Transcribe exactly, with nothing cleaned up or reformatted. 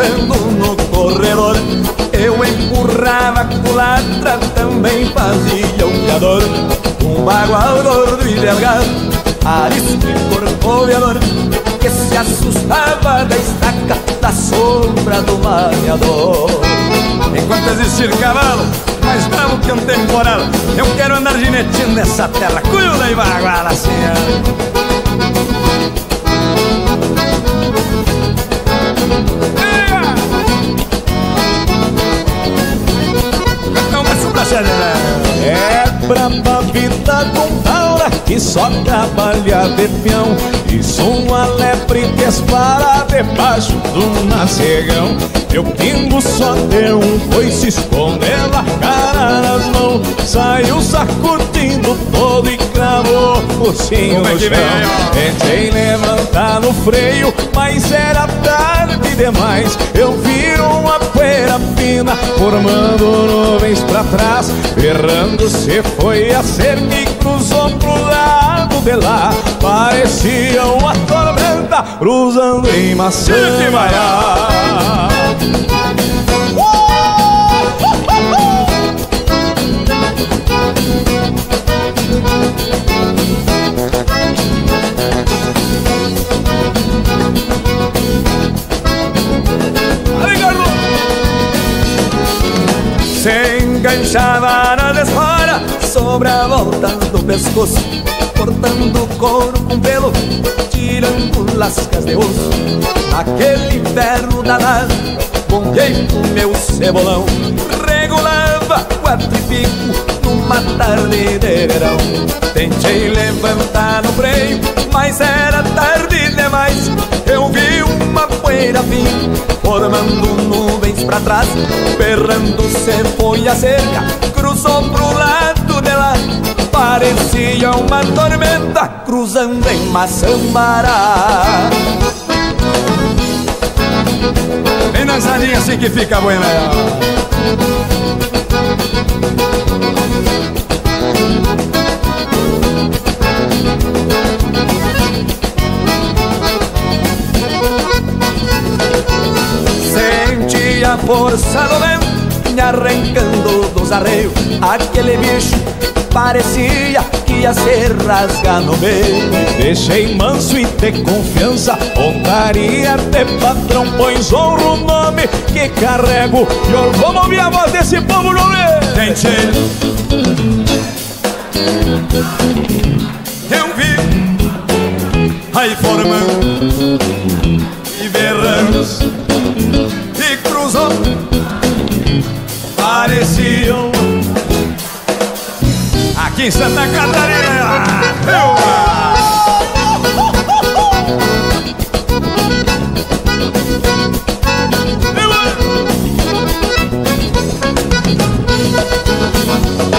andando no corredor. Eu empurrava a culatra, também fazia um fiador. Um bagual gordo e delgado, arisco e corcoveador, que se assustava da estaca, da sombra do malhador. Enquanto existir cavalo, mais bravo que um temporal, eu quero andar ginetinho nessa terra, cuida e bagual assim. É brava a vida com taura que só trabalha de peão. Isso uma lepre que espara debaixo do macegão. Meu pingo só deu um coice, escondeu a cara nas mãos. Saiu sacudindo todo e cravou o focinho no chão. Tentei levantar no freio, mas era tarde demais. Eu vi uma poeira fina formando nuvens pra trás. Errando se foi a cerca e cruzou pro lado de lá. Parecia uma tormenta cruzando em Massambará. Se enganchava na desfora, sobre a volta do pescoço, cortando o couro com pelo, tirando lascas de osso. Naquele inverno danado, bombeei o meu cebolão, regulava quatro e pico numa tarde de verão. Tentei levantar no freio, mas era tarde demais. Eu vi uma poeira fina formando nuvens pra trás. Berrando se foi a cerca, cruzou pro lado de lá. Parecia uma tormenta cruzando em Massambará. Vem dançadinha assim que fica buena. A força do vento me arrancando dos arreios. Aquele bicho parecia que ia se rasgar no meio. Deixei manso e de confiança, pontaria de patrão, pois honro o nome que carrego. E eu vou ouvir a voz desse povo no meio. Gente, eu vi aí formando e berrando. Pareciam aqui em Santa Catarina. Eu... Eu...